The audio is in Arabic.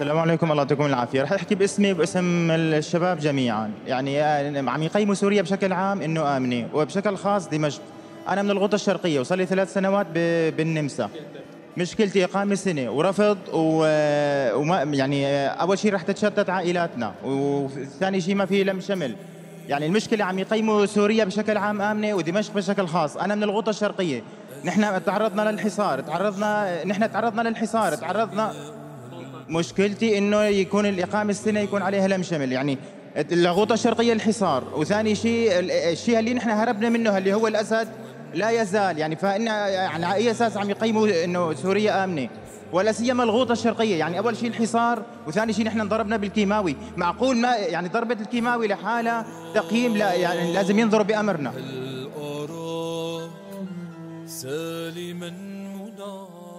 السلام عليكم، الله يعطيكم العافيه. رح احكي باسمي وباسم الشباب جميعا، يعني عم يقيموا سوريا بشكل عام انه امنه، وبشكل خاص دمشق. انا من الغوطه الشرقيه وصار لي 3 سنوات بالنمسا. مشكلتي اقامه سنه ورفض وما يعني اول شيء رح تتشتت عائلاتنا، وثاني شيء ما في لم شمل. يعني المشكله عم يقيموا سوريا بشكل عام امنه ودمشق بشكل خاص. انا من الغوطه الشرقيه، نحن تعرضنا للحصار، تعرضنا مشكلتي انه يكون الاقامه السنه يكون عليها لم شمل، يعني الغوطه الشرقيه الحصار، وثاني شيء الشيء اللي نحن هربنا منه اللي هو الاسد لا يزال، يعني فان يعني على اي اساس عم يقيموا انه سوريا امنه، ولا سيما الغوطه الشرقيه. يعني اول شيء الحصار، وثاني شيء نحن انضربنا بالكيماوي. معقول ما يعني ضربه الكيماوي لحالها تقييم؟ لا، يعني لازم ينظروا بامرنا. سالما منى